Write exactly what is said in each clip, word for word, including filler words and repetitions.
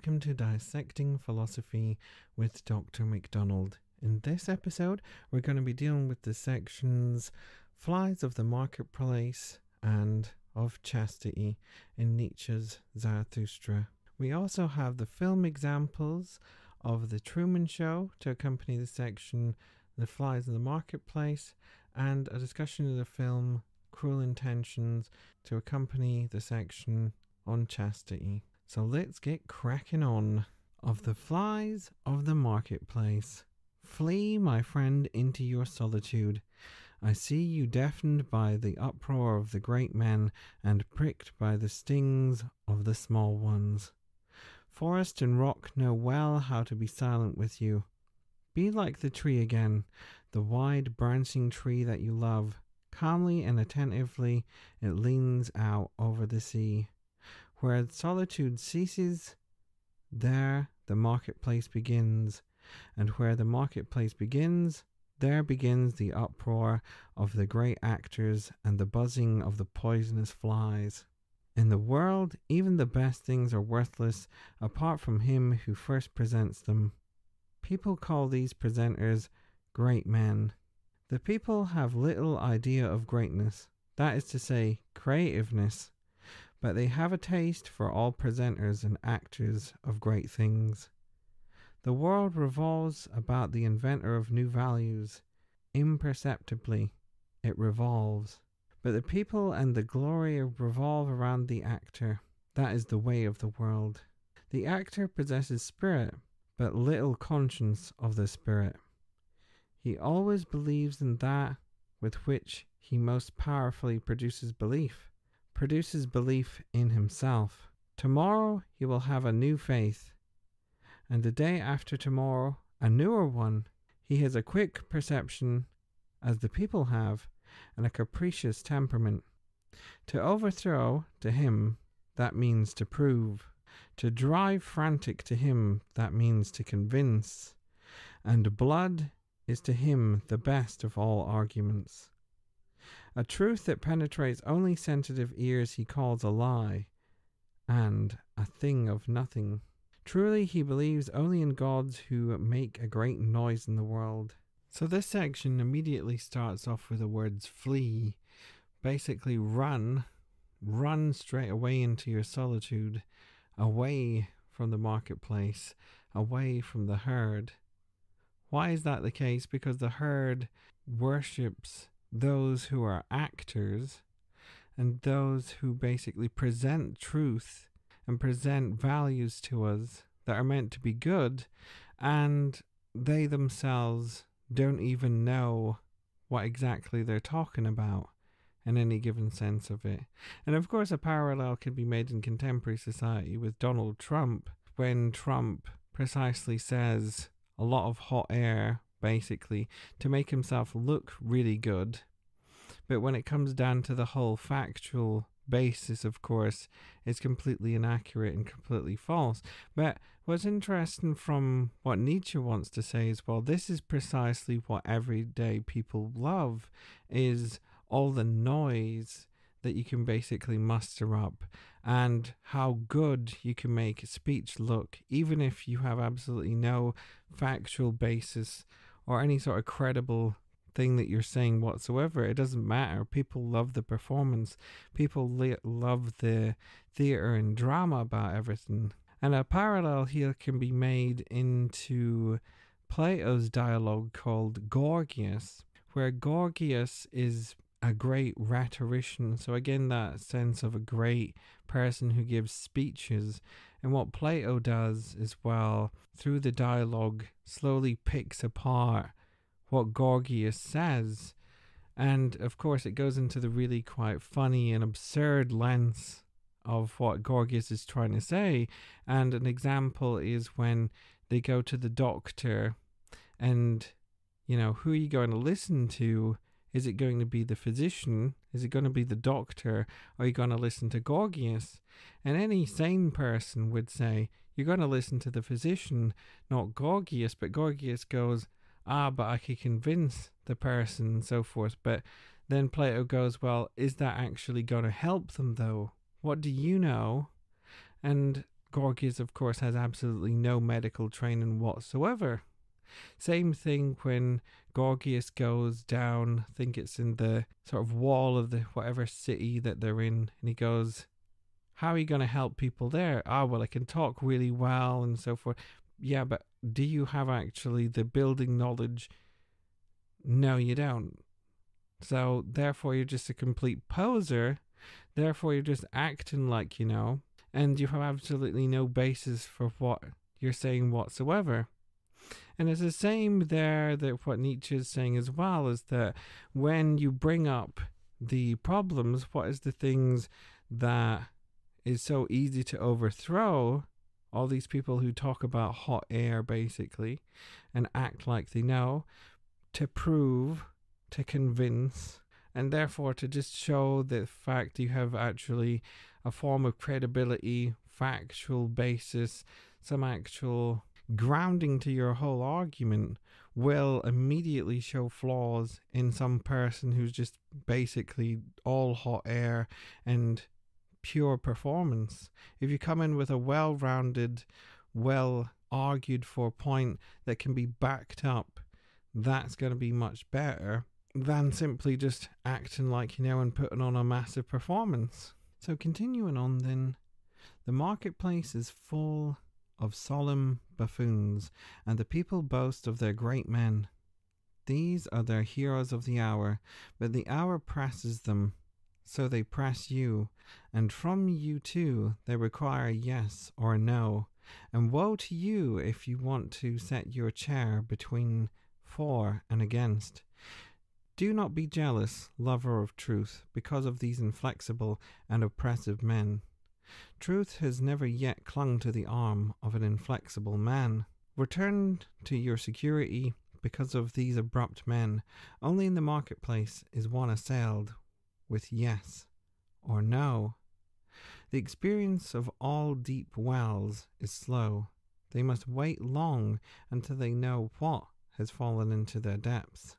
welcome to Dissecting Philosophy with Doctor McDonald. In this episode, we're going to be dealing with the sections Flies of the Marketplace and of Chastity in Nietzsche's Zarathustra. We also have the film examples of The Truman Show to accompany the section The Flies of the Marketplace, and a discussion of the film Cruel Intentions to accompany the section on Chastity. So let's get cracking on. Of the Flies of the Marketplace. Flee, my friend, into your solitude. I see you deafened by the uproar of the great men and pricked by the stings of the small ones. Forest and rock know well how to be silent with you. Be like the tree again, the wide branching tree that you love. Calmly and attentively it leans out over the sea. Where solitude ceases, there the marketplace begins, and where the marketplace begins, there begins the uproar of the great actors and the buzzing of the poisonous flies. In the world, even the best things are worthless apart from him who first presents them. People call these presenters great men. The people have little idea of greatness, that is to say, creativeness. But they have a taste for all presenters and actors of great things. The world revolves about the inventor of new values. Imperceptibly, it revolves. But the people and the glory revolve around the actor. That is the way of the world. The actor possesses spirit, but little conscience of the spirit. He always believes in that with which he most powerfully produces belief. produces belief in himself. Tomorrow he will have a new faith, and the day after tomorrow a newer one. He has a quick perception, as the people have, and a capricious temperament. To overthrow, to him, that means to prove. To drive frantic, to him, that means to convince. And blood is to him the best of all arguments. A truth that penetrates only sensitive ears he calls a lie, and a thing of nothing. Truly he believes only in gods who make a great noise in the world. So this section immediately starts off with the words flee. Basically run, run straight away into your solitude, away from the marketplace, away from the herd. Why is that the case? Because the herd worships those who are actors and those who basically present truth and present values to us that are meant to be good, and they themselves don't even know what exactly they're talking about in any given sense of it. And of course a parallel can be made in contemporary society with Donald Trump, when Trump precisely says a lot of hot air basically to make himself look really good, but when it comes down to the whole factual basis, of course, it's completely inaccurate and completely false. But what's interesting from what Nietzsche wants to say is, well, this is precisely what everyday people love, is all the noise that you can basically muster up and how good you can make a speech look, even if you have absolutely no factual basis or any sort of credible thing that you're saying whatsoever. It doesn't matter. People love the performance. People le- love the theatre and drama about everything. And a parallel here can be made into Plato's dialogue called Gorgias, where Gorgias is a great rhetorician. So again, that sense of a great person who gives speeches. And what Plato does as well, through the dialogue, slowly picks apart what Gorgias says. And of course, it goes into the really quite funny and absurd lens of what Gorgias is trying to say. And an example is when they go to the doctor and, you know, who are you going to listen to? Is it going to be the physician? Is it going to be the doctor? Are you going to listen to Gorgias? And any sane person would say, you're going to listen to the physician, not Gorgias. But Gorgias goes, ah, but I could convince the person and so forth. But then Plato goes, well, is that actually going to help them though? What do you know? And Gorgias, of course, has absolutely no medical training whatsoever. Same thing when Gorgias goes down, I think it's in the sort of wall of the whatever city that they're in, and he goes, how are you going to help people there? Ah, well, I can talk really well and so forth. Yeah, but do you have actually the building knowledge? No, you don't. So therefore you're just a complete poser. Therefore you're just acting like you know, and you have absolutely no basis for what you're saying whatsoever. And it's the same there that what Nietzsche is saying as well, is that when you bring up the problems, what is the things that is so easy to overthrow? All these people who talk about hot air, basically, and act like they know, to prove, to convince, and therefore to just show the fact you have actually a form of credibility, factual basis, some actual grounding to your whole argument, will immediately show flaws in some person who's just basically all hot air and pure performance. If you come in with a well-rounded, well-argued for point that can be backed up, that's going to be much better than simply just acting like you know and putting on a massive performance. So continuing on then, the marketplace is full of solemn buffoons, and the people boast of their great men. These are their heroes of the hour, but the hour presses them, so they press you, and from you too they require a yes or a no, and woe to you if you want to set your chair between for and against. Do not be jealous, lover of truth, because of these inflexible and oppressive men. Truth has never yet clung to the arm of an inflexible man. Return to your security because of these abrupt men. Only in the marketplace is one assailed with yes or no. The experience of all deep wells is slow. They must wait long until they know what has fallen into their depths.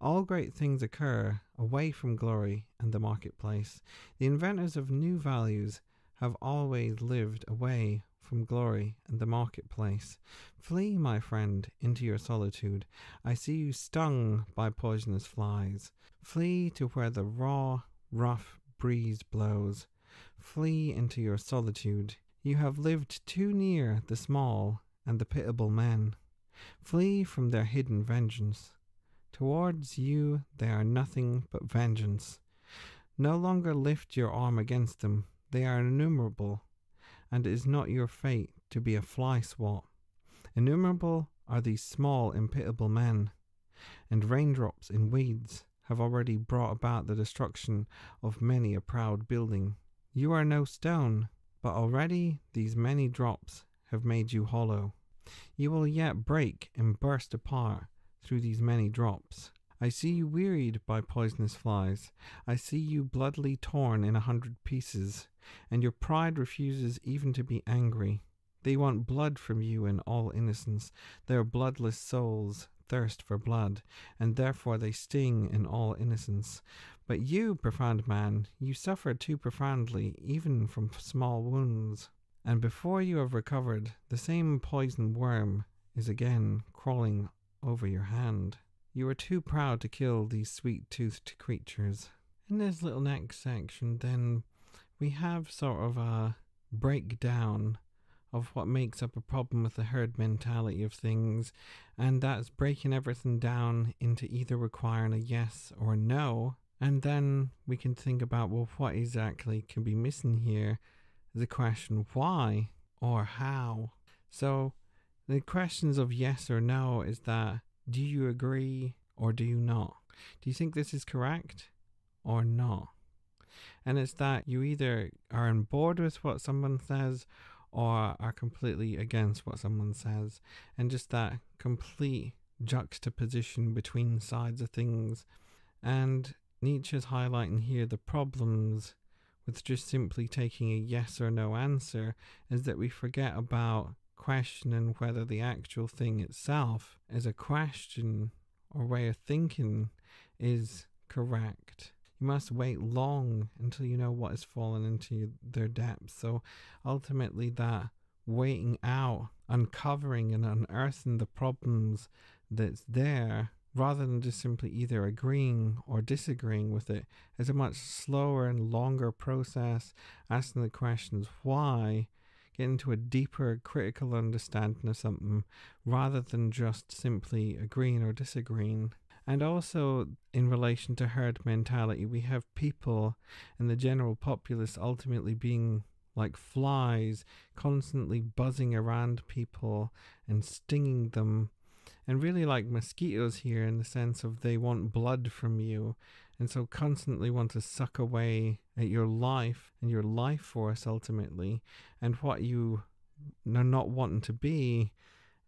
All great things occur away from glory and the marketplace. The inventors of new values have always lived away from glory and the marketplace. Flee, my friend, into your solitude. I see you stung by poisonous flies. Flee to where the raw, rough breeze blows. Flee into your solitude. You have lived too near the small and the pitiable men. Flee from their hidden vengeance. Towards you they are nothing but vengeance. No longer lift your arm against them. They are innumerable, and it is not your fate to be a fly swat. Innumerable are these small, impitiable men, and raindrops in weeds have already brought about the destruction of many a proud building. You are no stone, but already these many drops have made you hollow. You will yet break and burst apart through these many drops. I see you wearied by poisonous flies. I see you bloodily torn in a hundred pieces, and your pride refuses even to be angry. They want blood from you in all innocence. Their bloodless souls thirst for blood, and therefore they sting in all innocence. But you, profound man, you suffer too profoundly, even from small wounds. And before you have recovered, the same poison worm is again crawling over your hand. You are too proud to kill these sweet-toothed creatures. In this little next section, then, we have sort of a breakdown of what makes up a problem with the herd mentality of things, and that's breaking everything down into either requiring a yes or a no, and then we can think about, well, what exactly can be missing here? The question why or how. So, the questions of yes or no is that, do you agree or do you not? Do you think this is correct or not? And it's that you either are on board with what someone says or are completely against what someone says. And just that complete juxtaposition between sides of things. And Nietzsche's highlighting here the problems with just simply taking a yes or no answer is that we forget about questioning whether the actual thing itself as a question or way of thinking is correct. must wait long until you know what has fallen into their depths. So ultimately that waiting out, uncovering and unearthing the problems that's there, rather than just simply either agreeing or disagreeing with it, is a much slower and longer process, asking the questions why, getting to a deeper critical understanding of something, rather than just simply agreeing or disagreeing. And also, in relation to herd mentality, we have people and the general populace ultimately being like flies, constantly buzzing around people and stinging them. And really like mosquitoes here, in the sense of they want blood from you, and so constantly want to suck away at your life and your life force ultimately. And what you are not wanting to be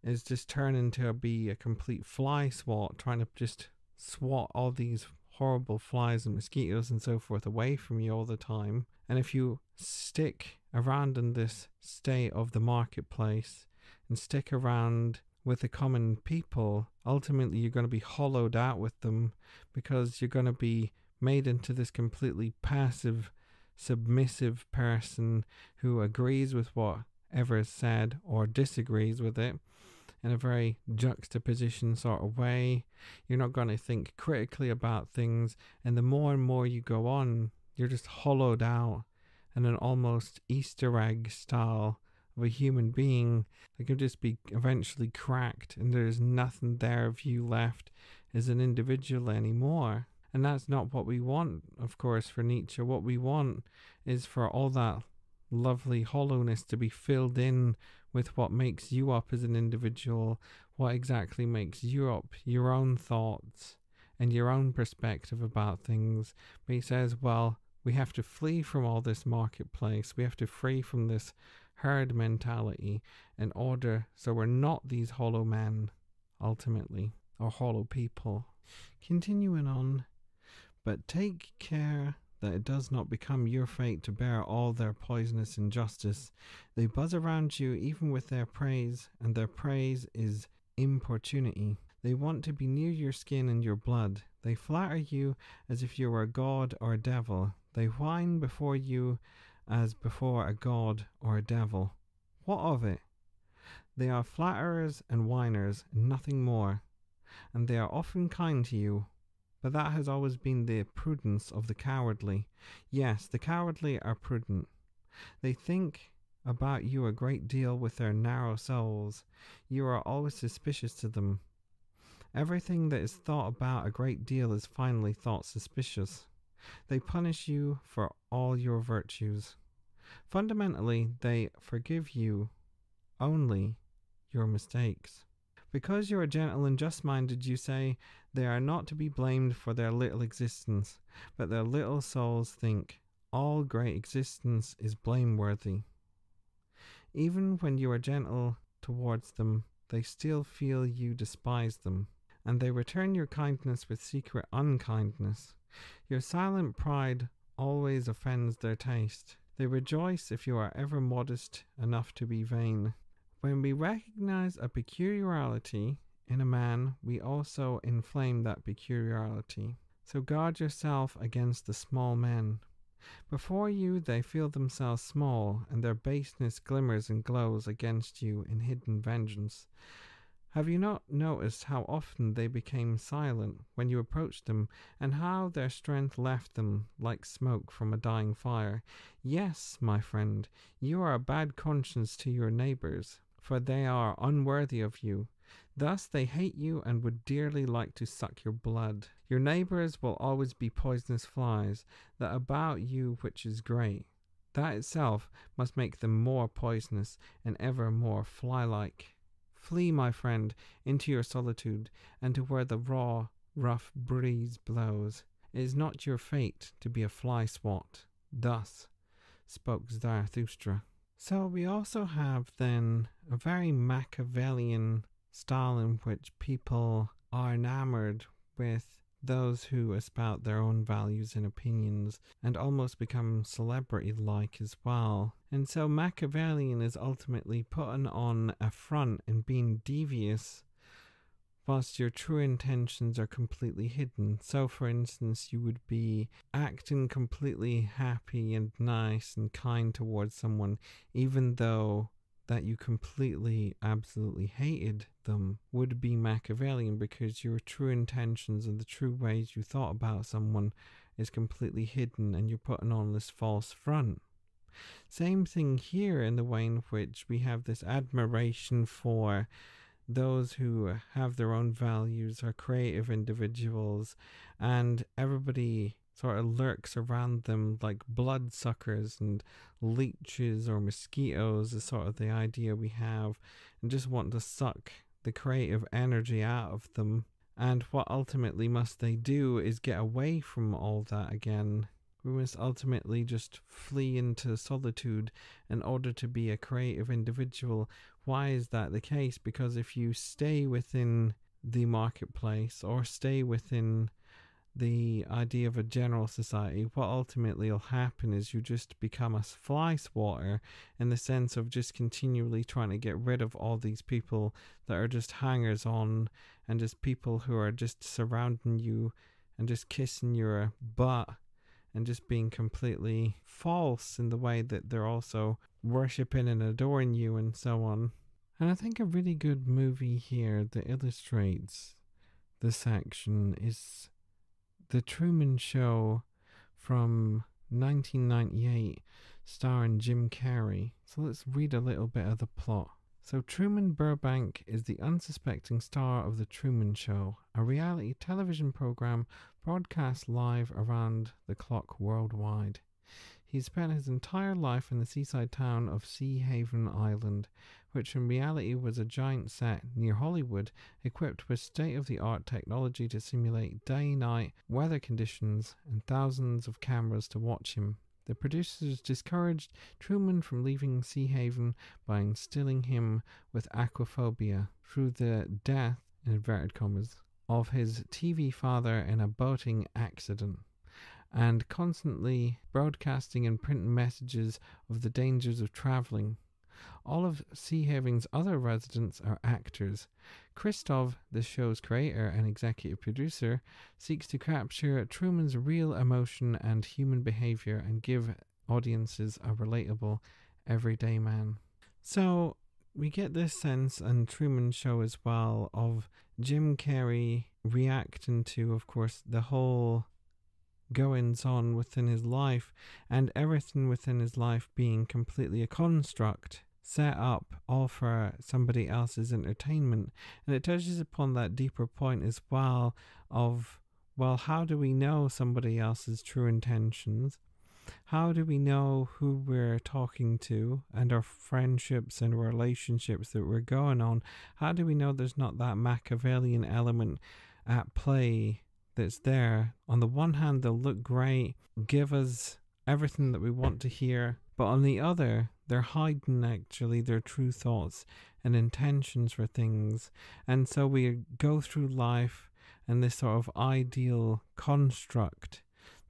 is just turning to be a complete fly swat, trying to just swat all these horrible flies and mosquitoes and so forth away from you all the time. And if you stick around in this state of the marketplace and stick around with the common people, ultimately you're going to be hollowed out with them, because you're going to be made into this completely passive, submissive person who agrees with whatever is said or disagrees with it in a very juxtaposition sort of way. You're not going to think critically about things, and the more and more you go on, you're just hollowed out in an almost Easter egg style of a human being that can just be eventually cracked, and there's nothing there of you left as an individual anymore. And that's not what we want, of course, for Nietzsche. What we want is for all that lovely hollowness to be filled in with what makes you up as an individual, what exactly makes you up, your own thoughts and your own perspective about things. But he says, well, we have to flee from all this marketplace. We have to flee from this herd mentality in order so we're not these hollow men, ultimately, or hollow people. Continuing on, but take care that it does not become your fate to bear all their poisonous injustice. They buzz around you even with their praise, and their praise is importunity. They want to be near your skin and your blood. They flatter you as if you were a god or a devil. They whine before you as before a god or a devil. What of it? They are flatterers and whiners, and nothing more. And they are often kind to you. But that has always been the prudence of the cowardly. Yes, the cowardly are prudent. They think about you a great deal with their narrow souls. You are always suspicious to them. Everything that is thought about a great deal is finally thought suspicious. They punish you for all your virtues. Fundamentally, they forgive you only your mistakes. Because you are gentle and just-minded, you say they are not to be blamed for their little existence, but their little souls think all great existence is blameworthy. Even when you are gentle towards them, they still feel you despise them. And they return your kindness with secret unkindness. Your silent pride always offends their taste. They rejoice if you are ever modest enough to be vain. When we recognize a peculiarity in a man, we also inflame that peculiarity. So guard yourself against the small men. Before you they feel themselves small, and their baseness glimmers and glows against you in hidden vengeance. Have you not noticed how often they became silent when you approached them, and how their strength left them like smoke from a dying fire? Yes, my friend, you are a bad conscience to your neighbours, for they are unworthy of you. Thus they hate you and would dearly like to suck your blood. Your neighbours will always be poisonous flies, that about you which is great. That itself must make them more poisonous and ever more fly-like. Flee, my friend, into your solitude, and to where the raw, rough breeze blows. It is not your fate to be a fly-swat. Thus spoke Zarathustra. So we also have, then, a very Machiavellian style in which people are enamored with those who espout their own values and opinions, and almost become celebrity-like as well. And so Machiavellian is ultimately putting on a front and being devious whilst your true intentions are completely hidden. So, for instance, you would be acting completely happy and nice and kind towards someone, even though that you completely, absolutely hated them, would be Machiavellian, because your true intentions and the true ways you thought about someone is completely hidden, and you're putting on this false front. Same thing here in the way in which we have this admiration for those who have their own values, are creative individuals, and everybody sort of lurks around them like bloodsuckers and leeches or mosquitoes is sort of the idea we have, and just want to suck the creative energy out of them. And what ultimately must they do is get away from all that again. We must ultimately just flee into solitude in order to be a creative individual. Why is that the case? Because if you stay within the marketplace or stay within the idea of a general society, what ultimately will happen is you just become a fly swatter, in the sense of just continually trying to get rid of all these people that are just hangers-on and just people who are just surrounding you and just kissing your butt and just being completely false in the way that they're also worshipping and adoring you and so on. And I think a really good movie here that illustrates this action is The Truman Show from nineteen ninety-eight, starring Jim Carrey. So let's read a little bit of the plot. So Truman Burbank is the unsuspecting star of The Truman Show, a reality television program broadcast live around the clock worldwide. He spent his entire life in the seaside town of Sea Haven Island, which in reality was a giant set near Hollywood, equipped with state-of-the-art technology to simulate day-night weather conditions and thousands of cameras to watch him. The producers discouraged Truman from leaving Sea Haven by instilling him with aquaphobia through the death, in inverted commas, of his T V father in a boating accident, and constantly broadcasting and printing messages of the dangers of travelling. All of Sea Haven's other residents are actors. Christoph, the show's creator and executive producer, seeks to capture Truman's real emotion and human behaviour and give audiences a relatable, everyday man. So, we get this sense, and Truman Show as well, of Jim Carrey reacting to, of course, the whole goings on within his life, and everything within his life being completely a construct set up all for somebody else's entertainment. And it touches upon that deeper point as well of, well, how do we know somebody else's true intentions? How do we know who we're talking to and our friendships and relationships that we're going on? How do we know there's not that Machiavellian element at play that's there? On the one hand, they'll look great, give us everything that we want to hear, but on the other, they're hiding actually their true thoughts and intentions for things. And so we go through life and this sort of ideal construct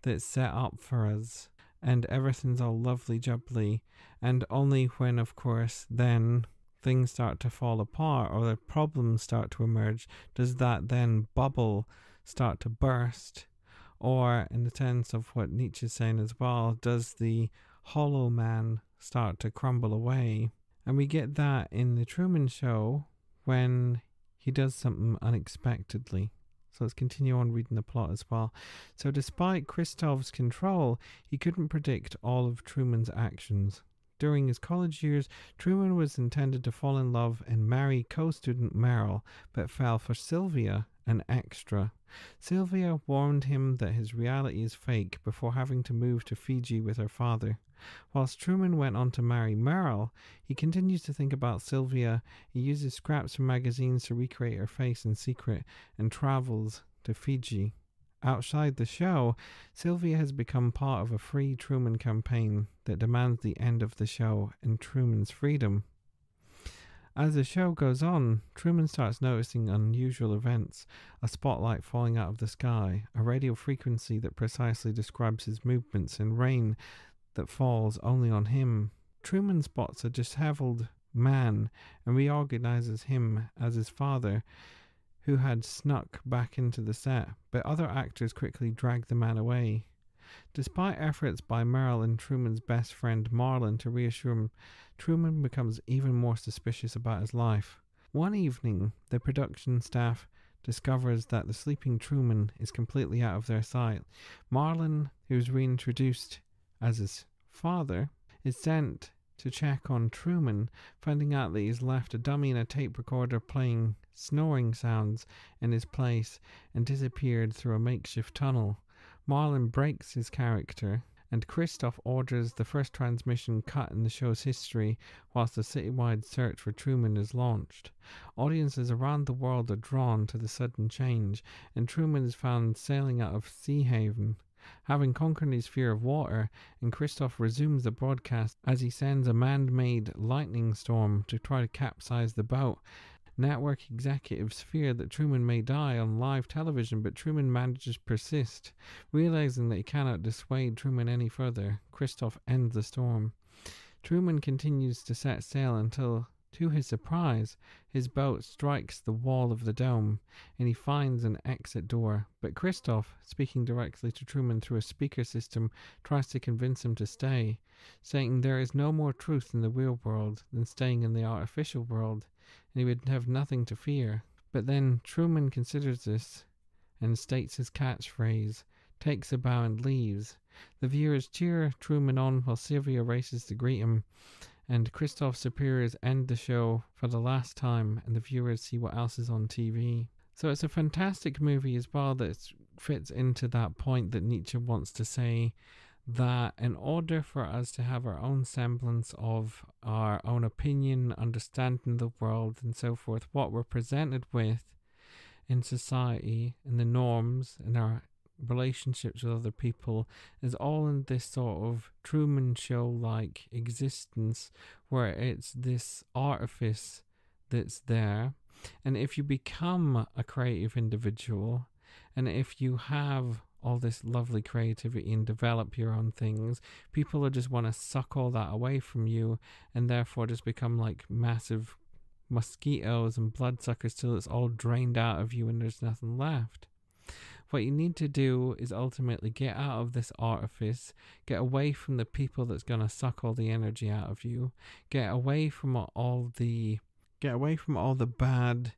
that's set up for us, and everything's all lovely jubbly, and only when, of course, then things start to fall apart or the problems start to emerge, does that then bubble start to burst. Or, in the sense of what Nietzsche's saying as well, does the hollow man start to crumble away? And we get that in The Truman Show when he does something unexpectedly. So let's continue on reading the plot as well. So despite Christoph's control, he couldn't predict all of Truman's actions. During his college years, Truman was intended to fall in love and marry co-student Merrill, but fell for Sylvia, an extra. Sylvia warned him that his reality is fake before having to move to Fiji with her father. Whilst Truman went on to marry Merrill, he continues to think about Sylvia. He uses scraps from magazines to recreate her face in secret and travels to Fiji. Outside the show, Sylvia has become part of a free Truman campaign that demands the end of the show and Truman's freedom. As the show goes on, Truman starts noticing unusual events, a spotlight falling out of the sky, a radio frequency that precisely describes his movements, and rain that falls only on him. Truman spots a disheveled man and reorganizes him as his father, who had snuck back into the set, but other actors quickly dragged the man away. Despite efforts by Merrill and Truman's best friend Marlon to reassure him, Truman becomes even more suspicious about his life. One evening, the production staff discovers that the sleeping Truman is completely out of their sight. Marlon, who is reintroduced as his father, is sent to check on Truman, finding out that he's left a dummy and a tape recorder playing snoring sounds in his place and disappeared through a makeshift tunnel. Marlon breaks his character, and Christoph orders the first transmission cut in the show's history whilst the citywide search for Truman is launched. Audiences around the world are drawn to the sudden change, and Truman is found sailing out of Sea Haven. Having conquered his fear of water, and Christoph resumes the broadcast as he sends a man-made lightning storm to try to capsize the boat. Network executives fear that Truman may die on live television, but Truman manages to persist. Realizing that he cannot dissuade Truman any further, Christoph ends the storm. Truman continues to set sail until, to his surprise, his boat strikes the wall of the dome, and he finds an exit door. But Christoph, speaking directly to Truman through a speaker system, tries to convince him to stay, saying there is no more truth in the real world than staying in the artificial world, and he would have nothing to fear. But then Truman considers this and states his catchphrase, takes a bow and leaves. The viewers cheer Truman on while Sylvia races to greet him, and Christoph's superiors end the show for the last time, and the viewers see what else is on T V. So it's a fantastic movie as well that fits into that point that Nietzsche wants to say, that in order for us to have our own semblance of our own opinion, understanding the world and so forth, what we're presented with in society, in the norms, in our relationships with other people, is all in this sort of Truman Show-like existence where it's this artifice that's there. And if you become a creative individual, and if you have all this lovely creativity and develop your own things, people will just want to suck all that away from you and therefore just become like massive mosquitoes and bloodsuckers till it's all drained out of you and there's nothing left. What you need to do is ultimately get out of this artifice, get away from the people that's going to suck all the energy out of you, get away from all the get away from all the bad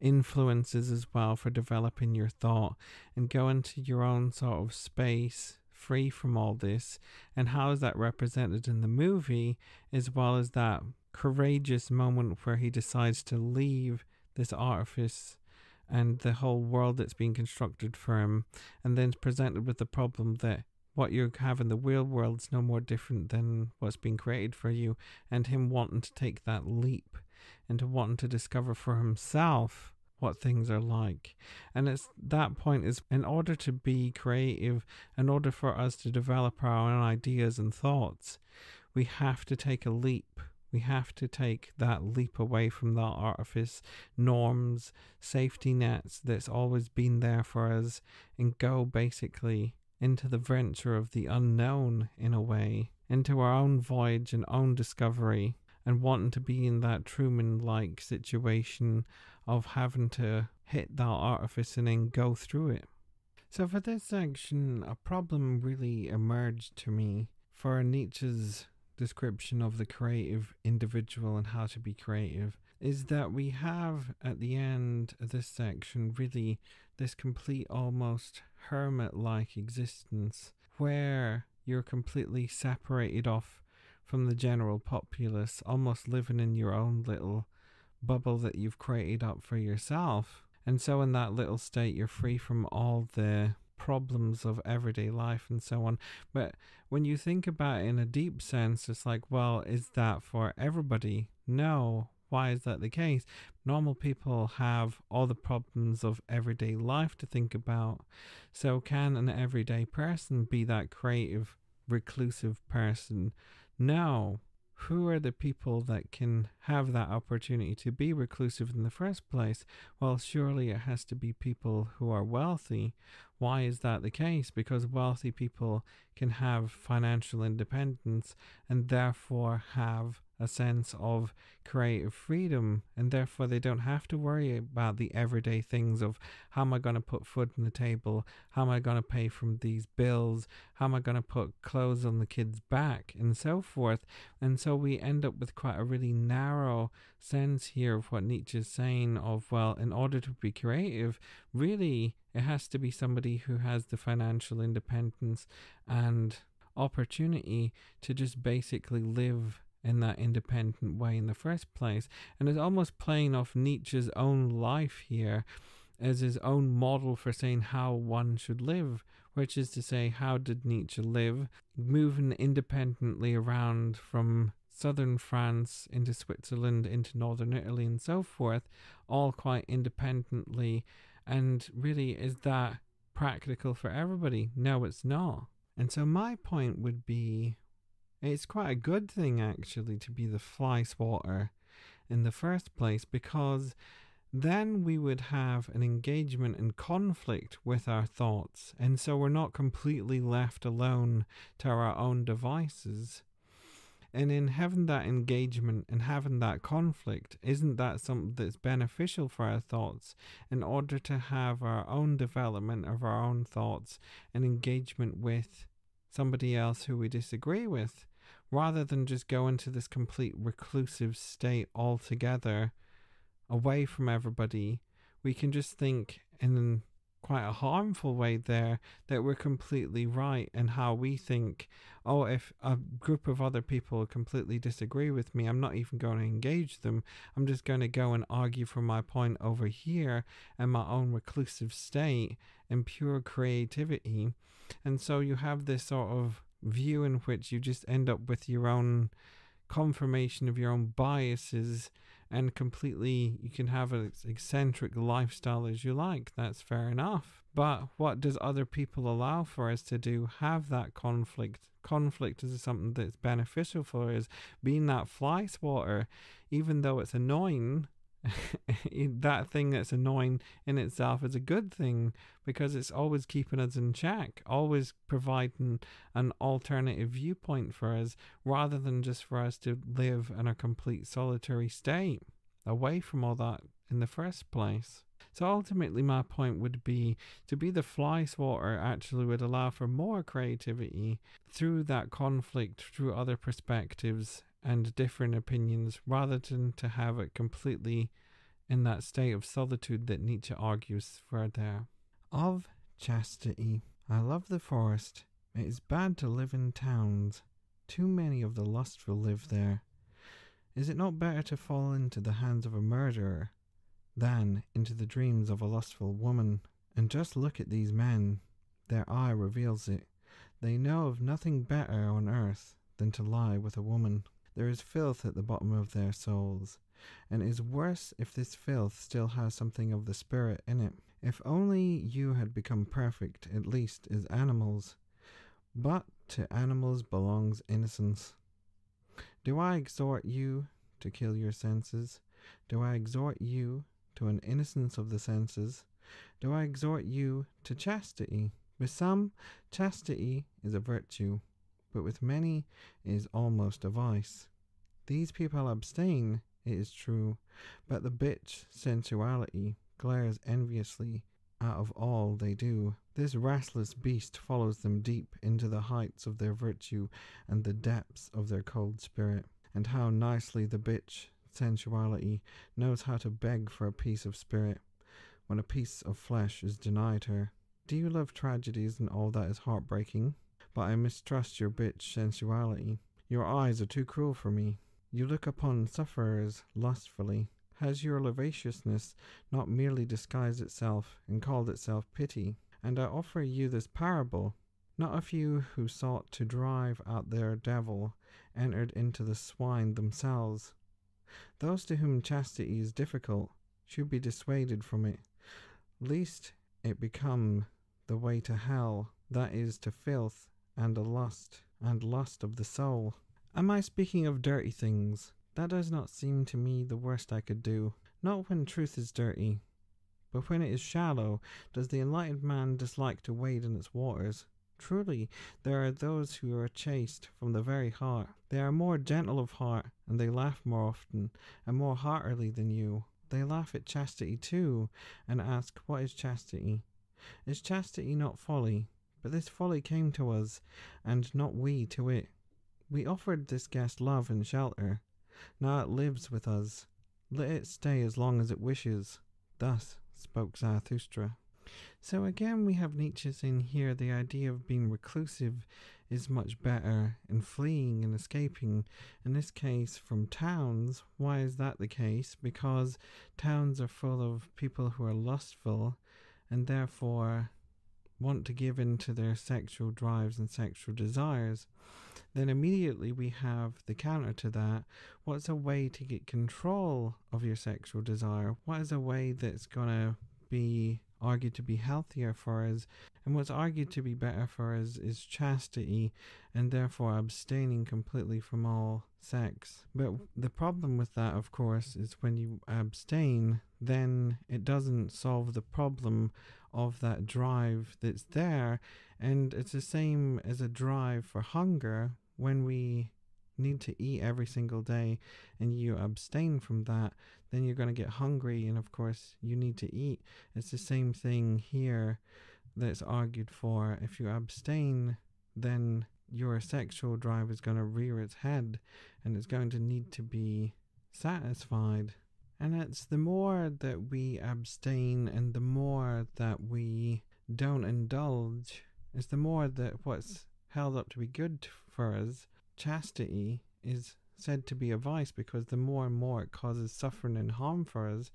influences as well for developing your thought, and go into your own sort of space free from all this. And how is that represented in the movie, as well as that courageous moment where he decides to leave this artifice and the whole world that's being constructed for him, and then presented with the problem that what you have in the real world is no more different than what's being created for you, and him wanting to take that leap and to wanting to discover for himself what things are like. And it's that point is, in order to be creative, in order for us to develop our own ideas and thoughts, we have to take a leap. We have to take that leap away from that artifice, norms, safety nets that's always been there for us, and go basically into the venture of the unknown in a way, into our own voyage and own discovery, and wanting to be in that Truman-like situation of having to hit that artifice and then go through it. So for this section, a problem really emerged to me for Nietzsche's description of the creative individual and how to be creative, is that we have at the end of this section really this complete almost hermit-like existence where you're completely separated off from the general populace, almost living in your own little bubble that you've created up for yourself. And so in that little state you're free from all the problems of everyday life and so on. But when you think about it in a deep sense, it's like, well, is that for everybody? No. Why is that the case? Normal people have all the problems of everyday life to think about. So can an everyday person be that creative, reclusive person? No. Who are the people that can have that opportunity to be reclusive in the first place? Well, surely it has to be people who are wealthy, Why is that the case? Because wealthy people can have financial independence and therefore have a sense of creative freedom, and therefore they don't have to worry about the everyday things of how am I going to put food on the table, how am I going to pay from these bills, how am I going to put clothes on the kid's back, and so forth. And so we end up with quite a really narrow sense here of what Nietzsche's saying of, well, in order to be creative, really it has to be somebody who has the financial independence and opportunity to just basically live in that independent way in the first place. And it's almost playing off Nietzsche's own life here as his own model for saying how one should live, which is to say, how did Nietzsche live? Moving independently around from southern France into Switzerland, into northern Italy and so forth, all quite independently. And really, is that practical for everybody? No, it's not. And so my point would be, it's quite a good thing, actually, to be the fly swatter in the first place, because then we would have an engagement and conflict with our thoughts, and so we're not completely left alone to our own devices. And in having that engagement and having that conflict, isn't that something that's beneficial for our thoughts in order to have our own development of our own thoughts and engagement with somebody else who we disagree with, rather than just go into this complete reclusive state altogether, away from everybody? We can just think in quite a harmful way there that we're completely right in how we think. Oh, if a group of other people completely disagree with me, I'm not even going to engage them. I'm just going to go and argue for my point over here in my own reclusive state and pure creativity. And so you have this sort of view in which you just end up with your own confirmation of your own biases, and completely, you can have an eccentric lifestyle as you like, that's fair enough. But what does other people allow for us to do? Have that conflict. Conflict is something that's beneficial for us. Being that fly swatter, even though it's annoying, that thing that's annoying in itself is a good thing, because it's always keeping us in check, always providing an alternative viewpoint for us, rather than just for us to live in a complete solitary state away from all that in the first place. So ultimately my point would be, to be the fly swatter actually would allow for more creativity through that conflict, through other perspectives and different opinions, rather than to have it completely in that state of solitude that Nietzsche argues for there. Of chastity. I love the forest. It is bad to live in towns. Too many of the lustful live there. Is it not better to fall into the hands of a murderer than into the dreams of a lustful woman? And just look at these men. Their eye reveals it. They know of nothing better on earth than to lie with a woman. There is filth at the bottom of their souls, and it is worse if this filth still has something of the spirit in it. If only you had become perfect, at least as animals. But to animals belongs innocence. Do I exhort you to kill your senses? Do I exhort you to an innocence of the senses? Do I exhort you to chastity? With some, chastity is a virtue, but with many it is almost a vice. These people abstain, it is true, but the bitch sensuality glares enviously out of all they do. This restless beast follows them deep into the heights of their virtue and the depths of their cold spirit. And how nicely the bitch sensuality knows how to beg for a piece of spirit when a piece of flesh is denied her. Do you love tragedies and all that is heartbreaking? But I mistrust your bitch sensuality. Your eyes are too cruel for me. You look upon sufferers lustfully. Has your lasciviousness not merely disguised itself and called itself pity? And I offer you this parable. Not a few who sought to drive out their devil entered into the swine themselves. Those to whom chastity is difficult should be dissuaded from it, lest it become the way to hell, that is, to filth, and a lust, and lust of the soul. Am I speaking of dirty things? That does not seem to me the worst I could do. Not when truth is dirty, but when it is shallow, does the enlightened man dislike to wade in its waters? Truly, there are those who are chaste from the very heart. They are more gentle of heart, and they laugh more often, and more heartily than you. They laugh at chastity too, and ask, what is chastity? Is chastity not folly? But this folly came to us, and not we to it. We offered this guest love and shelter. Now it lives with us. Let it stay as long as it wishes. Thus spoke Zarathustra. So again we have Nietzsche in here. The idea of being reclusive is much better, and fleeing and escaping, in this case from towns. Why is that the case? Because towns are full of people who are lustful, and therefore want to give in to their sexual drives and sexual desires. Then immediately we have the counter to that. What's a way to get control of your sexual desire? What is a way that's going to be argued to be healthier for us? And what's argued to be better for us is chastity, and therefore abstaining completely from all sex. But the problem with that, of course, is when you abstain, then it doesn't solve the problem of that drive that's there. And it's the same as a drive for hunger. When we need to eat every single day and you abstain from that, then you're going to get hungry, and of course you need to eat. It's the same thing here that's argued for. If you abstain, then your sexual drive is going to rear its head, and it's going to need to be satisfied. And it's the more that we abstain and the more that we don't indulge, it's the more that what's held up to be good for us, chastity, is said to be a vice, because the more and more it causes suffering and harm for us,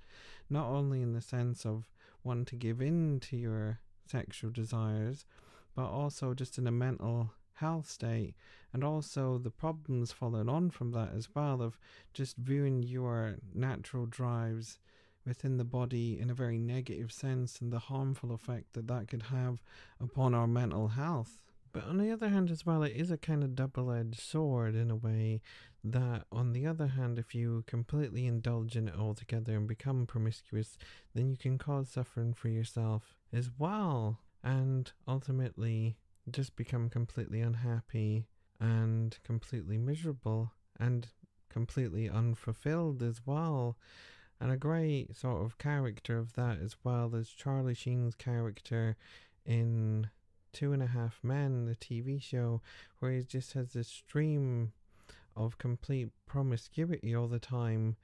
not only in the sense of wanting to give in to your sexual desires, but also just in a mental health state, and also the problems following on from that as well, of just viewing your natural drives within the body in a very negative sense, and the harmful effect that that could have upon our mental health. But on the other hand as well, it is a kind of double-edged sword, in a way that, on the other hand, if you completely indulge in it altogether and become promiscuous, then you can cause suffering for yourself as well, and ultimately just become completely unhappy and completely miserable and completely unfulfilled as well. And a great sort of character of that as well is Charlie Sheen's character in Two and a Half Men, the T V show, where he just has this stream of complete promiscuity all the time,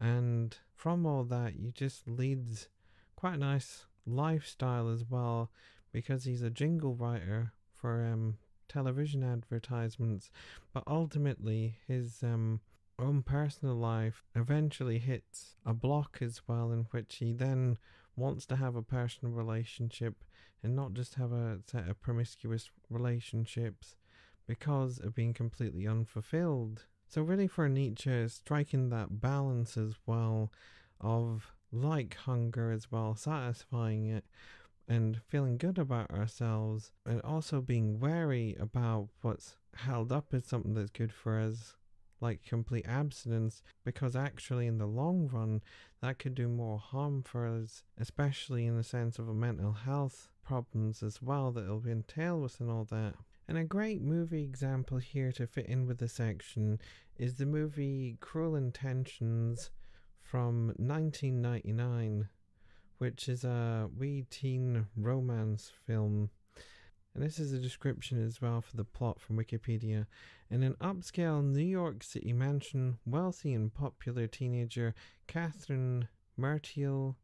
and from all that he just leads quite a nice lifestyle as well, because he's a jingle writer for um television advertisements. But ultimately his um own personal life eventually hits a block as well, in which he then wants to have a personal relationship and not just have a set of promiscuous relationships because of being completely unfulfilled. So really for Nietzsche, striking that balance as well of, like hunger as well, satisfying it and feeling good about ourselves, and also being wary about what's held up as something that's good for us, like complete abstinence, because actually in the long run that could do more harm for us, especially in the sense of mental health problems as well that it'll entail with and all that. And a great movie example here to fit in with the section is the movie Cruel Intentions from nineteen ninety-nine, which is a wee teen romance film. And this is a description as well for the plot from Wikipedia. In an upscale New York City mansion, wealthy and popular teenager Kathryn Merteuil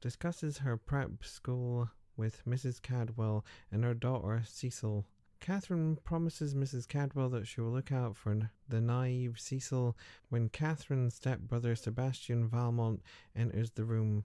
discusses her prep school with Missus Cadwell and her daughter Cecil. Kathryn promises Missus Cadwell that she will look out for the naive Cecil when Kathryn's stepbrother Sebastian Valmont enters the room.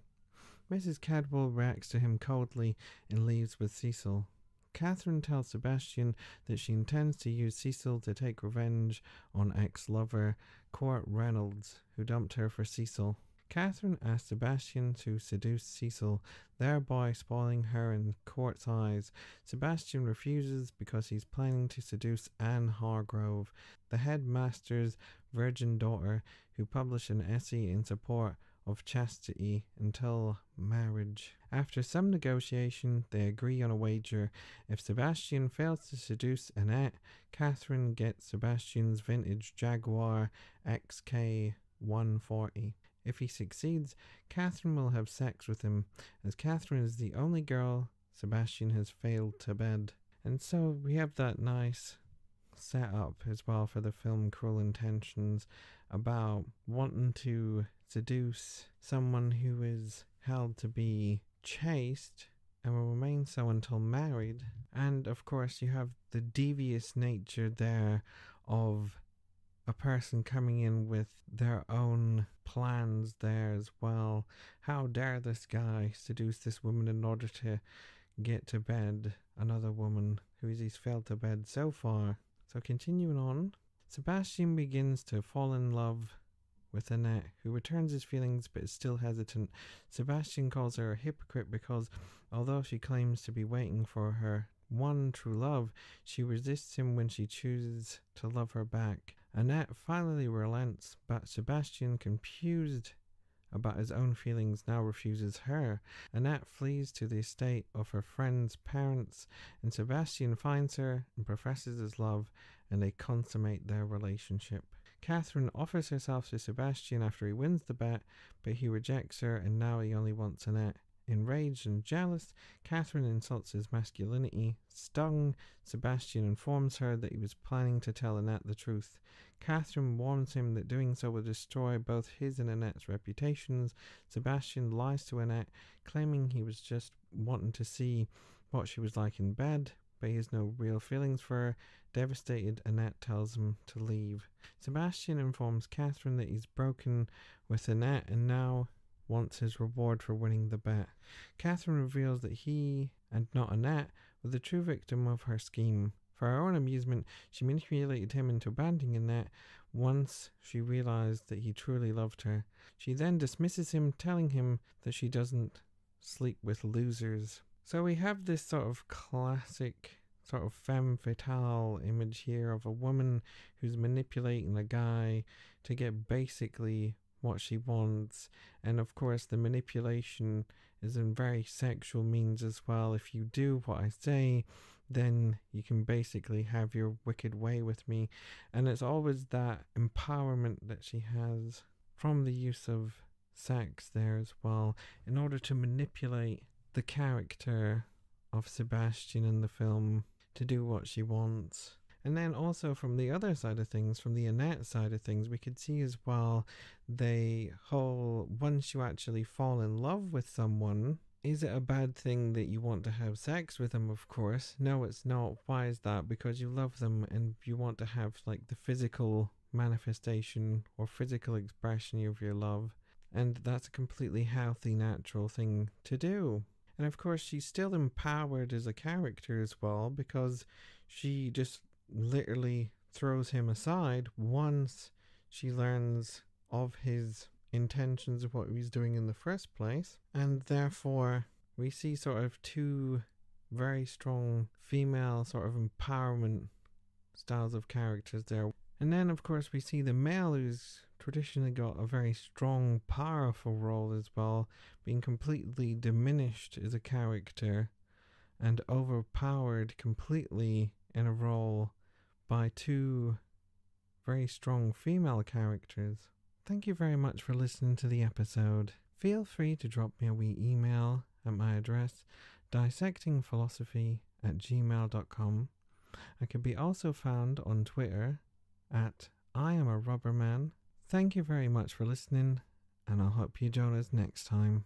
Missus Cadwell reacts to him coldly and leaves with Cecil. Kathryn tells Sebastian that she intends to use Cecil to take revenge on ex-lover Court Reynolds, who dumped her for Cecil. Kathryn asks Sebastian to seduce Cecil, thereby spoiling her in Court's eyes. Sebastian refuses because he's planning to seduce Anne Hargrove, the headmaster's virgin daughter, who published an essay in support of chastity until marriage. After some negotiation, they agree on a wager. If Sebastian fails to seduce Annette, Kathryn gets Sebastian's vintage Jaguar X K one forty. If he succeeds, Kathryn will have sex with him, as Kathryn is the only girl Sebastian has failed to bed. And so we have that nice setup as well for the film Cruel Intentions, about wanting to seduce someone who is held to be chaste and will remain so until married. And of course you have the devious nature there of a person coming in with their own plans there as well. How dare this guy seduce this woman in order to get to bed another woman who he's failed to bed so far. So continuing on, Sebastian begins to fall in love with Annette, who returns his feelings but is still hesitant. Sebastian calls her a hypocrite because, although she claims to be waiting for her one true love, she resists him when she chooses to love her back. Annette finally relents, but Sebastian, confused about his own feelings, now refuses her. Annette flees to the estate of her friend's parents, and Sebastian finds her and professes his love, and they consummate their relationship. Kathryn offers herself to Sebastian after he wins the bet, but he rejects her, and now he only wants Annette. Enraged and jealous, Kathryn insults his masculinity. Stung, Sebastian informs her that he was planning to tell Annette the truth. Kathryn warns him that doing so will destroy both his and Annette's reputations. Sebastian lies to Annette, claiming he was just wanting to see what she was like in bed, but he has no real feelings for her. Devastated, Annette tells him to leave. Sebastian informs Kathryn that he's broken with Annette and now wants his reward for winning the bet. Kathryn reveals that he, and not Annette, were the true victim of her scheme. For her own amusement, she manipulated him into abandoning Annette once she realized that he truly loved her. She then dismisses him, telling him that she doesn't sleep with losers. So we have this sort of classic sort of femme fatale image here of a woman who's manipulating a guy to get basically what she wants, and of course the manipulation is in very sexual means as well. If you do what I say, then you can basically have your wicked way with me. And it's always that empowerment that she has from the use of sex there as well, in order to manipulate the character of Sebastian in the film to do what she wants. And then also from the other side of things, from the Annette side of things, we could see as well the whole, once you actually fall in love with someone, is it a bad thing that you want to have sex with them? Of course. No, it's not. Why is that? Because you love them and you want to have like the physical manifestation or physical expression of your love. And that's a completely healthy, natural thing to do. And of course, she's still empowered as a character as well, because she just literally throws him aside once she learns of his intentions of what he was doing in the first place. And therefore we see sort of two very strong female sort of empowerment styles of characters there. And then of course we see the male, who's traditionally got a very strong, powerful role as well, being completely diminished as a character and overpowered completely in a role by two very strong female characters. Thank you very much for listening to the episode. Feel free to drop me a wee email at my address, dissecting philosophy at gmail dot com. I can be also found on Twitter at I am a Rubberman. Thank you very much for listening, and I'll hope you join us next time.